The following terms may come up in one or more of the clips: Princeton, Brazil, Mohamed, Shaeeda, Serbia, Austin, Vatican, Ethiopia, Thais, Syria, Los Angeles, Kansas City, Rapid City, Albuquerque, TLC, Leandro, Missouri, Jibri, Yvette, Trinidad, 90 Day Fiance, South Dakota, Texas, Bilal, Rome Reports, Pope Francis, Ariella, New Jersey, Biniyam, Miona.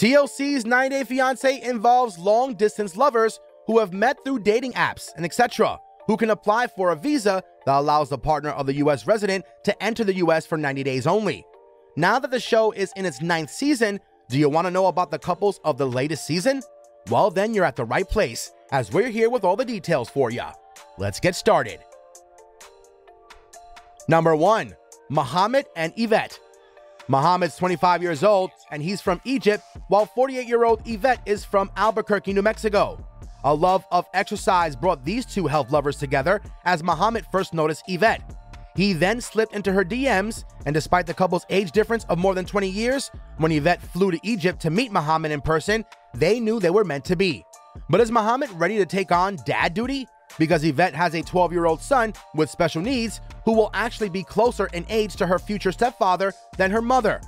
TLC's 90 Day Fiance involves long-distance lovers who have met through dating apps and etc., who can apply for a visa that allows the partner of the U.S. resident to enter the U.S. for 90 days only. Now that the show is in its 9th season, do you want to know about the couples of the latest season? Well, then you're at the right place, as we're here with all the details for ya. Let's get started. Number 1. Mohamed and Yvette. Mohamed's 25 years old and he's from Egypt, while 48-year-old Yvette is from Albuquerque, New Mexico. A love of exercise brought these two health lovers together as Mohamed first noticed Yvette. He then slipped into her DMs, and despite the couple's age difference of more than 20 years, when Yvette flew to Egypt to meet Mohamed in person, they knew they were meant to be. But is Mohamed ready to take on dad duty? Because Yvette has a 12-year-old son with special needs who will actually be closer in age to her future stepfather than her mother.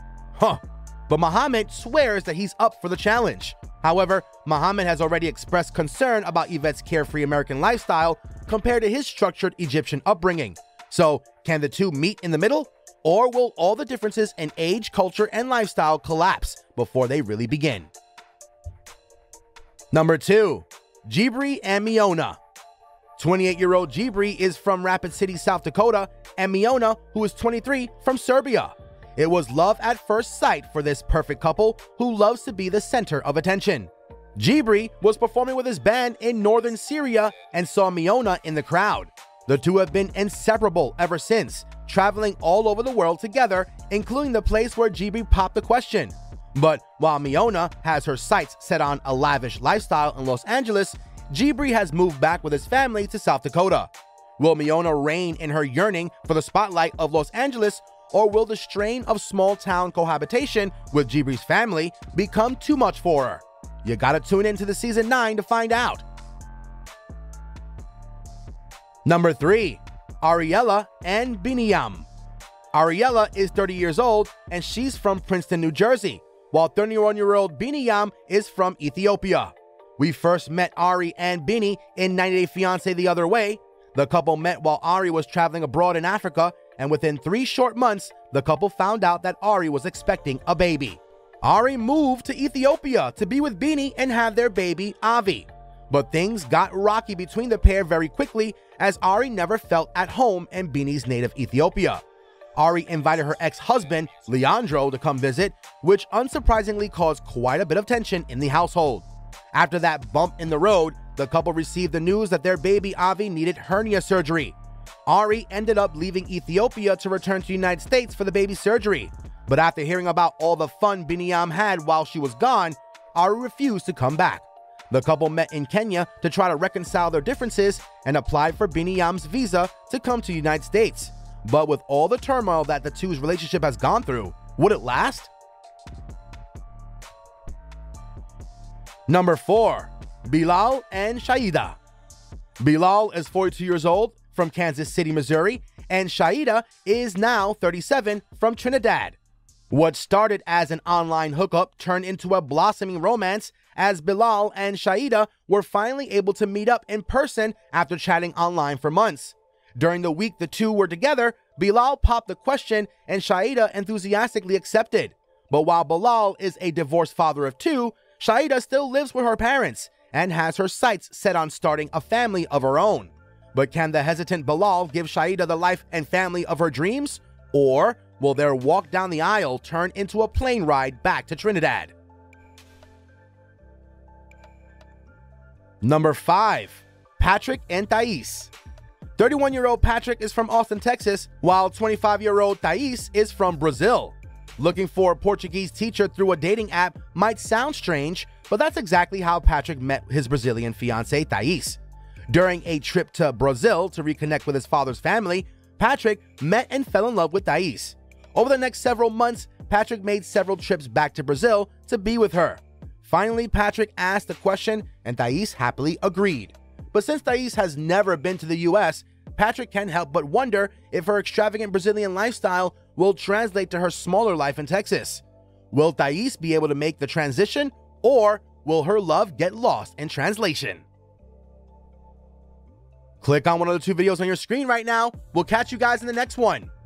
But Mohamed swears that he's up for the challenge. However, Mohamed has already expressed concern about Yvette's carefree American lifestyle compared to his structured Egyptian upbringing. So, can the two meet in the middle? Or will all the differences in age, culture, and lifestyle collapse before they really begin? Number 2. Jibri and Miona. 28-year-old Jibri is from Rapid City, South Dakota, and Miona, who is 23, from Serbia. It was love at first sight for this perfect couple who loves to be the center of attention. Jibri was performing with his band in northern Syria and saw Miona in the crowd. The two have been inseparable ever since, traveling all over the world together, including the place where Jibri popped the question. But while Miona has her sights set on a lavish lifestyle in Los Angeles, Jibri has moved back with his family to South Dakota. Will Miona reign in her yearning for the spotlight of Los Angeles, or will the strain of small-town cohabitation with Jibri's family become too much for her? You gotta tune in to the Season 9 to find out. Number 3. Ariella and Biniyam. Ariella is 30 years old and she's from Princeton, New Jersey, while 31-year-old Biniyam is from Ethiopia. We first met Ari and Bini in 90 Day Fiance The Other Way. The couple met while Ari was traveling abroad in Africa, and within 3 short months, the couple found out that Ari was expecting a baby. Ari moved to Ethiopia to be with Bini and have their baby, Avi. But things got rocky between the pair very quickly, as Ari never felt at home in Bini's native Ethiopia. Ari invited her ex-husband, Leandro, to come visit, which unsurprisingly caused quite a bit of tension in the household. After that bump in the road, the couple received the news that their baby Avi needed hernia surgery. Ari ended up leaving Ethiopia to return to the United States for the baby surgery. But after hearing about all the fun Biniyam had while she was gone, Ari refused to come back. The couple met in Kenya to try to reconcile their differences and applied for Biniyam's visa to come to the United States. But with all the turmoil that the two's relationship has gone through, would it last? Number 4. Bilal and Shaeeda. Bilal is 42 years old, from Kansas City, Missouri, and Shaeeda is now 37, from Trinidad. What started as an online hookup turned into a blossoming romance, as Bilal and Shaeeda were finally able to meet up in person after chatting online for months. During the week the two were together, Bilal popped the question and Shaeeda enthusiastically accepted. But while Bilal is a divorced father of 2, Shaeeda still lives with her parents and has her sights set on starting a family of her own. But can the hesitant Bilal give Shaeeda the life and family of her dreams? Or will their walk down the aisle turn into a plane ride back to Trinidad? Number 5. Patrick and Thais. 31-year-old Patrick is from Austin, Texas, while 25-year-old Thais is from Brazil. Looking for a Portuguese teacher through a dating app might sound strange, but that's exactly how Patrick met his Brazilian fiancée, Thais. During a trip to Brazil to reconnect with his father's family, Patrick met and fell in love with Thais. Over the next several months, Patrick made several trips back to Brazil to be with her. Finally, Patrick asked the question, and Thais happily agreed. But since Thais has never been to the U.S., Patrick can't help but wonder if her extravagant Brazilian lifestyle will translate to her smaller life in Texas. Will Thais be able to make the transition, or will her love get lost in translation? Click on one of the 2 videos on your screen right now. We'll catch you guys in the next one.